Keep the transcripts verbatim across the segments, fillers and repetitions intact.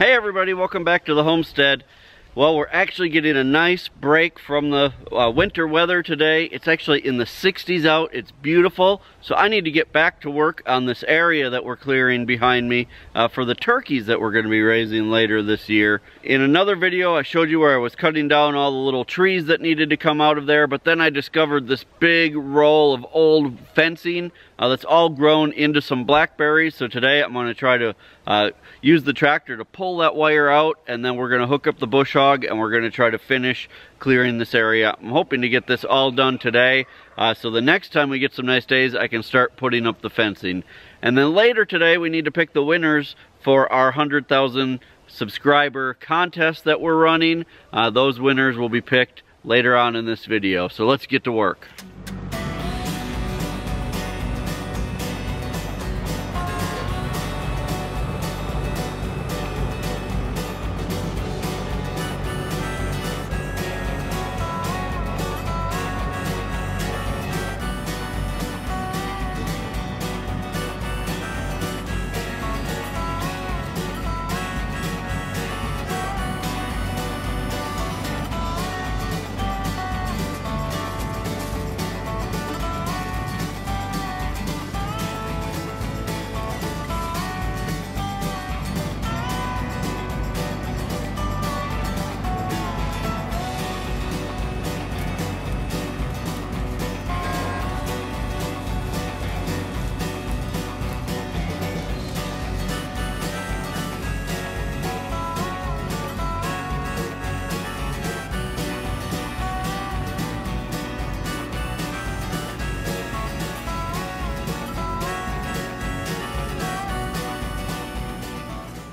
Hey everybody, welcome back to the homestead. Well, we're actually getting a nice break from the uh, winter weather today. It's actually in the sixties out. It's beautiful. So I need to get back to work on this area that we're clearing behind me uh, for the turkeys that we're going to be raising later this year. In another video, I showed you where I was cutting down all the little trees that needed to come out of there, but then I discovered this big roll of old fencing uh, that's all grown into some blackberries. So today I'm going to try to uh, use the tractor to pull that wire out, and then we're going to hook up the bush hog and we're going to try to finish clearing this area. I'm hoping to get this all done today. Uh, so the next time we get some nice days, I can start putting up the fencing. And then later today, we need to pick the winners for our one hundred thousand subscriber contest that we're running. Uh, those winners will be picked later on in this video. So let's get to work.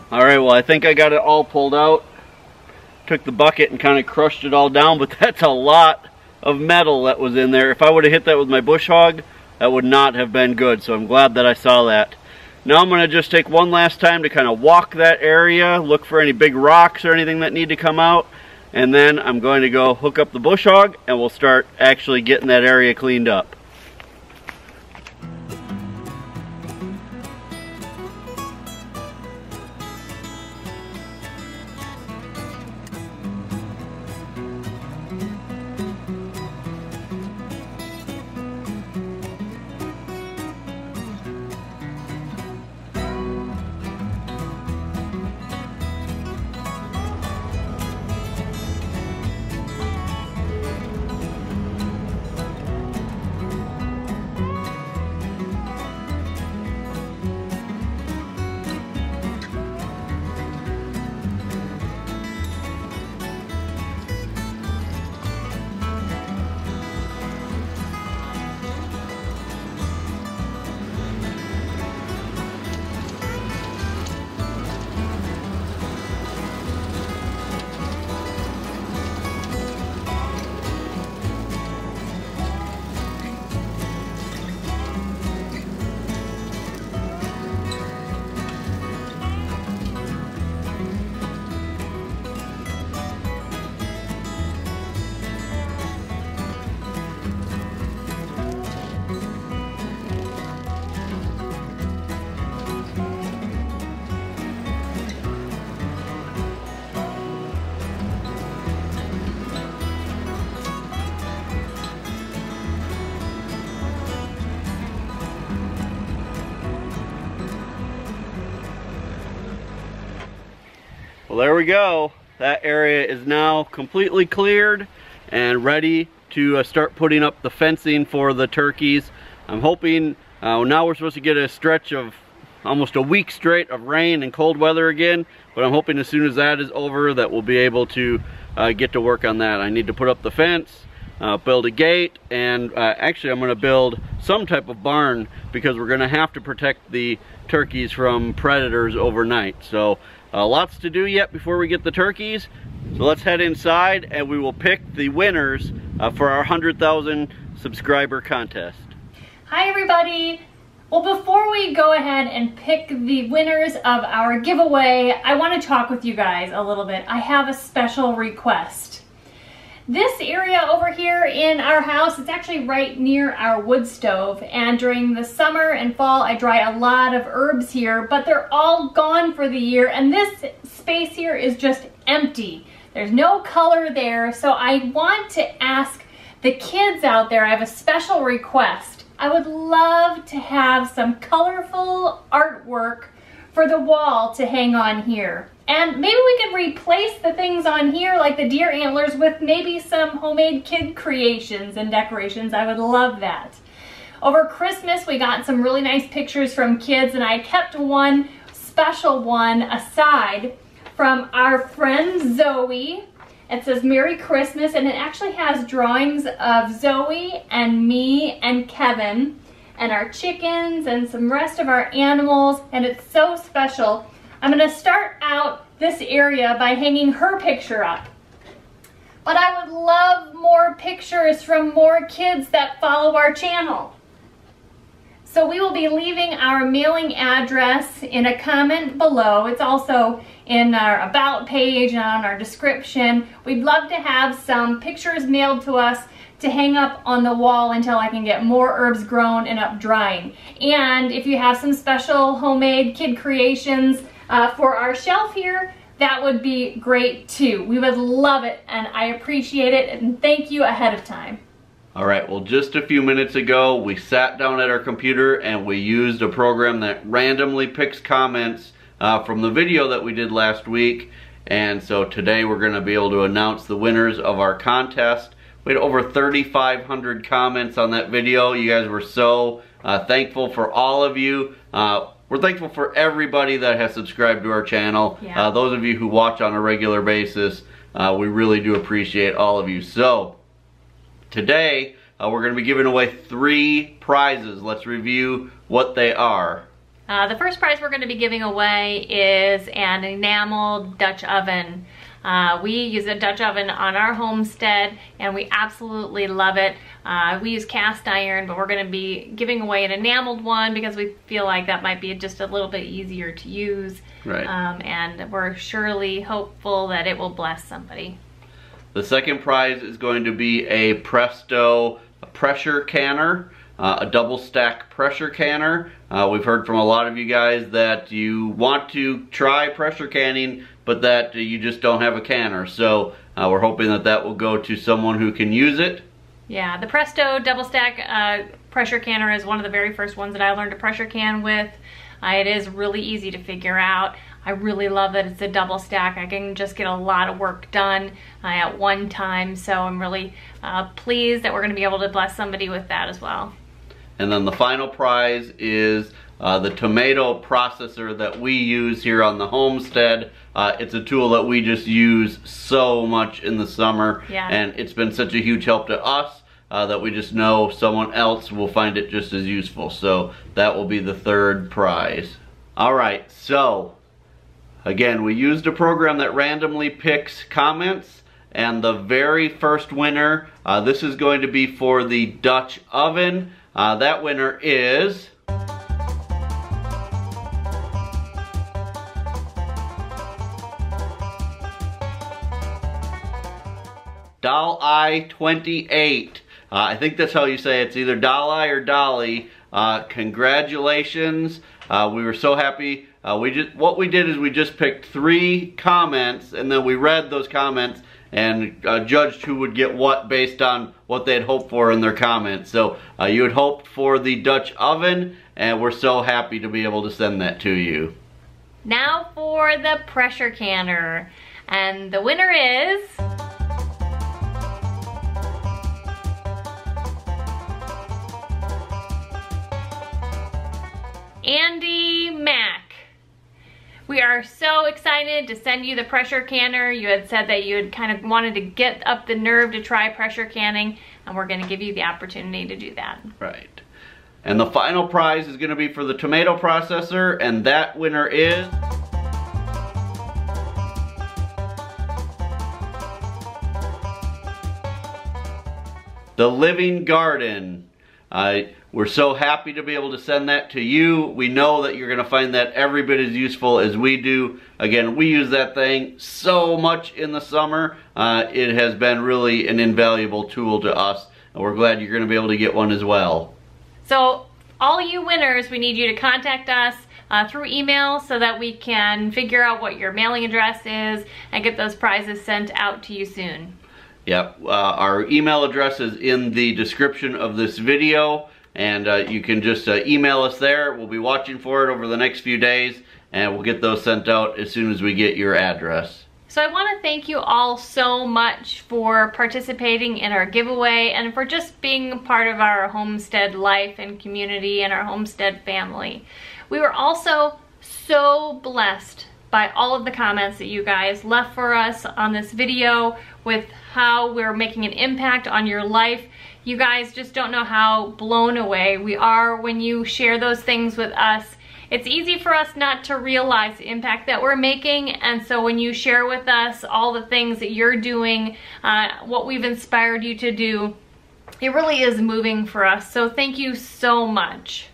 All right, well, I think I got it all pulled out. Took the bucket and kind of crushed it all down, but that's a lot of metal that was in there. If I would have hit that with my bush hog, that would not have been good, so I'm glad that I saw that. Now I'm gonna just take one last time to kind of walk that area, look for any big rocks or anything that need to come out, and then I'm going to go hook up the bush hog and we'll start actually getting that area cleaned up. Well, there we go. That area is now completely cleared and ready to uh, start putting up the fencing for the turkeys. I'm hoping uh, now we're supposed to get a stretch of almost a week straight of rain and cold weather again, but I'm hoping as soon as that is over that we'll be able to uh, get to work on that. I need to put up the fence, uh, build a gate, and uh, actually I'm going to build some type of barn because we're going to have to protect the turkeys from predators overnight. So Uh, lots to do yet before we get the turkeys, so let's head inside and we will pick the winners uh, for our one hundred thousand subscriber contest. Hi everybody! Well, before we go ahead and pick the winners of our giveaway, I want to talk with you guys a little bit. I have a special request. This area over here in our house, it's actually right near our wood stove, and during the summer and fall I dry a lot of herbs here, but they're all gone for the year, and this space here is just empty. There's no color there. So I want to ask the kids out there, I have a special request. I would love to have some colorful artwork for the wall to hang on here. And maybe we could replace the things on here like the deer antlers with maybe some homemade kid creations and decorations. I would love that. Over Christmas, we got some really nice pictures from kids, and I kept one special one aside from our friend Zoe. It says Merry Christmas, and it actually has drawings of Zoe and me and Kevin and our chickens and some rest of our animals, and it's so special. I'm going to start out this area by hanging her picture up. But I would love more pictures from more kids that follow our channel. So we will be leaving our mailing address in a comment below. It's also in our about page and on our description. We'd love to have some pictures mailed to us to hang up on the wall until I can get more herbs grown and up drying. And if you have some special homemade kid creations uh, for our shelf here, that would be great too. We would love it, and I appreciate it, and thank you ahead of time. All right, well, just a few minutes ago, we sat down at our computer and we used a program that randomly picks comments uh, from the video that we did last week. And so today we're gonna be able to announce the winners of our contest. We had over thirty-five hundred comments on that video. You guys were so uh, thankful for all of you. Uh, We're thankful for everybody that has subscribed to our channel. Yeah. Uh, those of you who watch on a regular basis, uh, we really do appreciate all of you. So, today, uh, we're going to be giving away three prizes. Let's review what they are. Uh, the first prize we're going to be giving away is an enameled Dutch oven. Uh, we use a Dutch oven on our homestead, and we absolutely love it. Uh, we use cast iron, but we're going to be giving away an enameled one because we feel like that might be just a little bit easier to use. Right. Um, and we're surely hopeful that it will bless somebody. The second prize is going to be a Presto pressure canner. Uh, a double stack pressure canner. Uh, we've heard from a lot of you guys that you want to try pressure canning, but that you just don't have a canner. So uh, we're hoping that that will go to someone who can use it. Yeah, the Presto double stack uh, pressure canner is one of the very first ones that I learned to pressure can with. Uh, it is really easy to figure out. I really love that it's a double stack. I can just get a lot of work done uh, at one time. So I'm really uh, pleased that we're going to be able to bless somebody with that as well. And then the final prize is uh, the tomato processor that we use here on the homestead. Uh, it's a tool that we just use so much in the summer. Yeah. And it's been such a huge help to us uh, that we just know someone else will find it just as useful. So that will be the third prize. All right, so again, we used a program that randomly picks comments. And the very first winner, uh, this is going to be for the Dutch oven. Uh, that winner is Dolly twenty-eight. Uh, I think that's how you say it. It's either Dolly or Dolly. Uh, congratulations. Uh, we were so happy. Uh, we just what we did is we just picked three comments, and then we read those comments and uh, judged who would get what based on what they had hoped for in their comments. So uh, you had hoped for the Dutch oven, and we're so happy to be able to send that to you. Now for the pressure canner, and the winner is Andy Mack. We are so excited to send you the pressure canner. You had said that you had kind of wanted to get up the nerve to try pressure canning, and we're going to give you the opportunity to do that. Right. And the final prize is going to be for the tomato processor, and that winner is The Living Garden. Uh, we're so happy to be able to send that to you. We know that you're going to find that every bit as useful as we do. Again, we use that thing so much in the summer. Uh, it has been really an invaluable tool to us, and we're glad you're going to be able to get one as well. So all you winners, we need you to contact us uh, through email so that we can figure out what your mailing address is and get those prizes sent out to you soon. Yep, uh, our email address is in the description of this video, and uh, you can just uh, email us there. We'll be watching for it over the next few days, and we'll get those sent out as soon as we get your address. So I want to thank you all so much for participating in our giveaway and for just being part of our homestead life and community and our homestead family. We were also so blessed by all of the comments that you guys left for us on this video with how we're making an impact on your life. You guys just don't know how blown away we are when you share those things with us. It's easy for us not to realize the impact that we're making, and so when you share with us all the things that you're doing, uh, what we've inspired you to do, it really is moving for us. So thank you so much.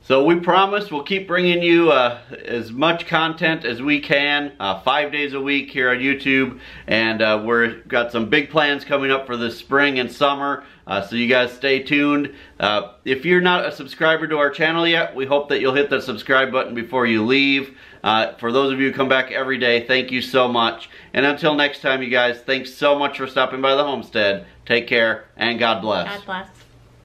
So we promise we'll keep bringing you uh, as much content as we can, uh, five days a week here on YouTube, and uh, we've got some big plans coming up for this spring and summer, uh, so you guys stay tuned. Uh, if you're not a subscriber to our channel yet, we hope that you'll hit that subscribe button before you leave. Uh, for those of you who come back every day, thank you so much. And until next time, you guys, thanks so much for stopping by the homestead. Take care, and God bless. God bless.